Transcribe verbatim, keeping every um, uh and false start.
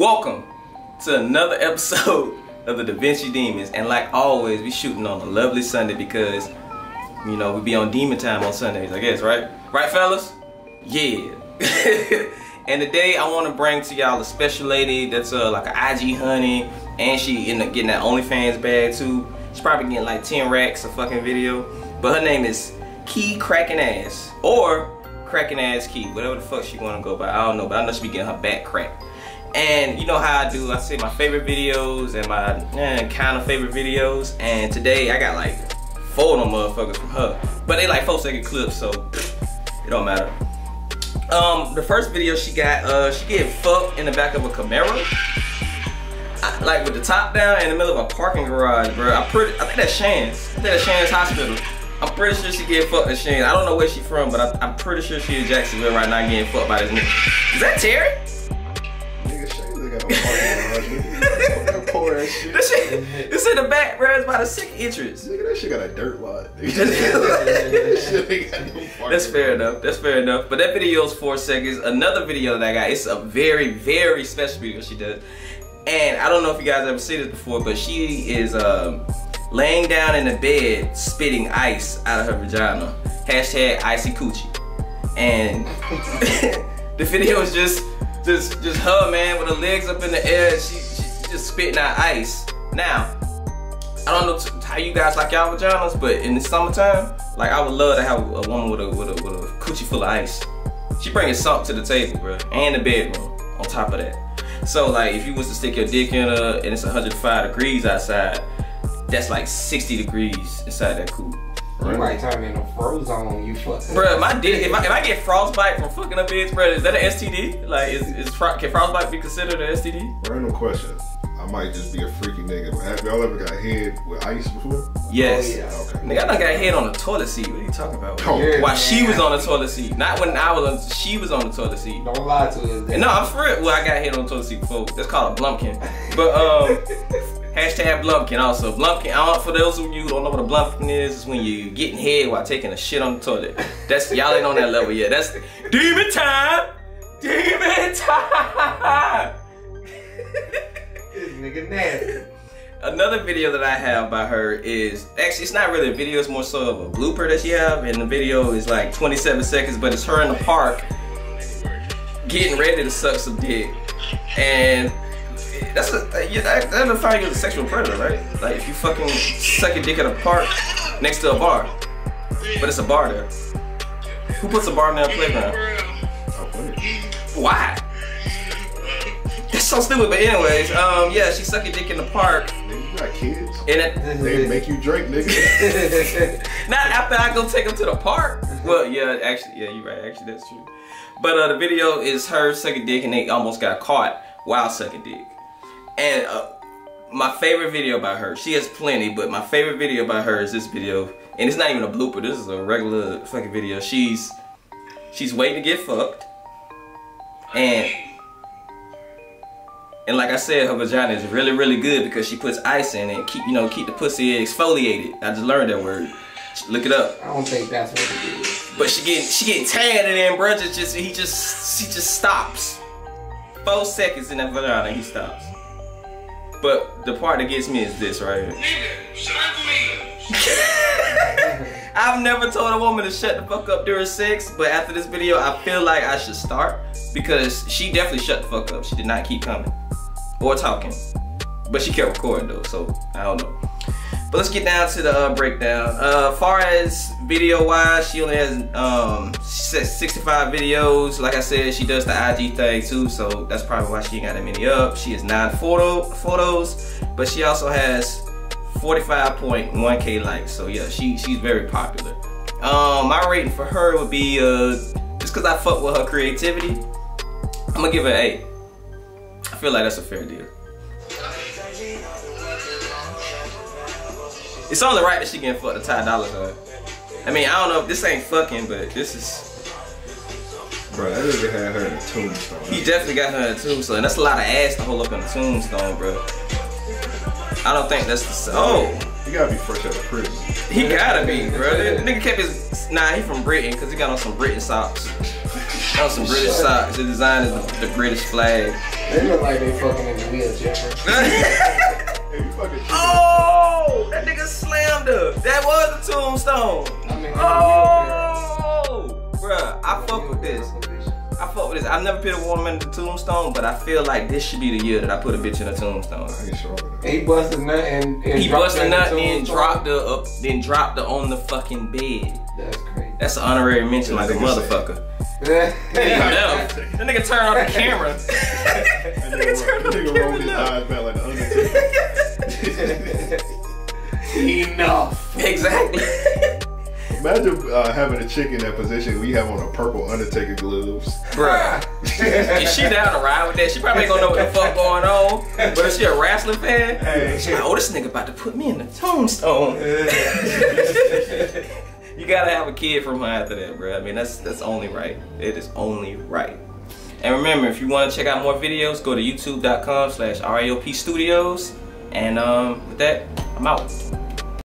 Welcome to another episode of the Da Vinci Demons, and like always, we shooting on a lovely Sunday because, you know, we be on demon time on Sundays, I guess, right? Right, fellas? Yeah. And today I want to bring to y'all a special lady that's uh, like an I G honey, and she end up getting that OnlyFans bag too. She's probably getting like ten racks a fucking video, but her name is KeyKrackinAss, or KrackinAss Key, whatever the fuck she want to go by. I don't know, but I know she be getting her back cracked. And you know how I do, I say my favorite videos and my eh, kind of favorite videos, and today I got like four of them motherfuckers from her, but they like four second clips, so it don't matter. Um, the first video she got, uh, she get fucked in the back of a Camaro, I, like with the top down in the middle of a parking garage, bro. I pretty, I think that's Shands, I think that's Shands Hospital. I'm pretty sure she get fucked in Shands. I don't know where she from, but I, I'm pretty sure she in Jacksonville right now getting fucked by this nigga. Is that Terry? This shit, it's in the back, bro. It's about a sick entrance. Nigga, that shit got a dirt lot. That's fair enough. That's fair enough. But that video's four seconds. Another video that I got, it's a very, very special video she does. And I don't know if you guys ever seen this before, but she is um, laying down in the bed, spitting ice out of her vagina. Hashtag icy coochie. And the video is just, just, just her, man, with her legs up in the air. She, she just spitting out ice. Now, I don't know t how you guys like y'all vaginas, but in the summertime, like I would love to have a woman with a with a, with a coochie full of ice. She bringing something to the table, bro, and the bedroom on top of that. So like, if you was to stick your dick in her and it's one hundred five degrees outside, that's like sixty degrees inside that coop. You might turn me into froze on you, fuck. Bro, my dick. If I, if I get frostbite from fucking a bitch, bro, is that an S T D? Like, is, is can frostbite be considered an S T D? Random question. I might just be a freaky nigga, but have y'all ever got head with ice before? Yes. Oh, yeah. Okay. Nigga, I done got head on the toilet seat. What are you talking about? Oh, yeah, While man. she was on the toilet seat. Not when I was on, she was on the toilet seat. Don't lie to us. No, I'm for it. Well, I got head on the toilet seat before. That's called a blumpkin. But, um, hashtag blumpkin also. Blumpkin, I don't, for those of you who don't know what a blumpkin is, is when you getting head while taking a shit on the toilet. That's, y'all ain't on that level yet. That's demon time! Demon time! This nigga nasty. Another video that I have by her is, actually it's not really a video, it's more so of a blooper that she have, and the video is like twenty-seven seconds, but it's her in the park getting ready to suck some dick. And that's a, that, that'll find you as a sexual predator, right? Like if you fucking suck your dick at a park next to a bar, but it's a bar there. Who puts a bar in their playground? Why? That's so stupid, but anyways, um, yeah, she suck your dick in the park. Nigga, you got kids. And it, they make you drink, nigga. Not after I go take them to the park. Well, yeah, actually, yeah, you're right. Actually, that's true. But uh, the video is her sucking dick, and they almost got caught while sucking dick. And uh, my favorite video by her, she has plenty, but my favorite video by her is this video, and it's not even a blooper. This is a regular fucking video. She's, she's waiting to get fucked, and. And like I said, her vagina is really, really good because she puts ice in it. Keep, you know, keep the pussy exfoliated. I just learned that word. Look it up. I don't think that's what it is. But she getting, she getting tan and then bruh just, just, he just, she just stops. Four seconds in that vagina, he stops. But the part that gets me is this right here. Nigga, shut up, nigga. I've never told a woman to shut the fuck up during sex, but after this video, I feel like I should start because she definitely shut the fuck up. She did not keep coming. Or talking, but she kept recording though, so I don't know. But let's get down to the uh, breakdown. Uh, far as video wise, she only has um, sixty-five videos. Like I said, she does the I G thing too, so that's probably why she ain't got that many up. She has nine photo photos, but she also has forty-five point one K likes. So yeah, she she's very popular. Um, my rating for her would be uh, just because I fuck with her creativity, I'm gonna give her an eight. I feel like that's a fair deal. It's only right that she getting fucked to Ty Dolla Sign. I mean, I don't know if this ain't fucking, but this is. Bro, that nigga had her in a tombstone. He definitely got her in a tombstone. That's a lot of ass to hold up in a tombstone, bro. I don't think that's the. Oh! He gotta be fresh out of prison. He gotta be, bro. The nigga kept his. Nah, he from Britain, because he got on some Britain socks. on some British socks. The design is the, the British flag. They look like they fucking in the wheelchair. Oh, that nigga slammed her. That was a tombstone. I mean, oh, bruh, I fuck with this. I fuck with this. I've never put a woman in a tombstone, but I feel like this should be the year that I put a bitch in a tombstone. He busted nut and, and he busted nut and dropped her up, then dropped her on the fucking bed. That's crazy. That's an honorary mention, like a motherfucker. Yeah. That nigga turned off the camera. That nigga turned off the camera. Enough. Exactly. Imagine uh, having a chick in that position. We have on a purple Undertaker gloves. Bruh. Is she down to ride with that? She probably ain't gonna know what the fuck going on. But if she a wrestling fan, hey. She like, oh, this nigga about to put me in the tombstone. You gotta have a kid from her after that, bruh. I mean, that's that's only right. It is only right. And remember, if you want to check out more videos, go to youtube dot com slash R A O P Studios. And um, with that, I'm out.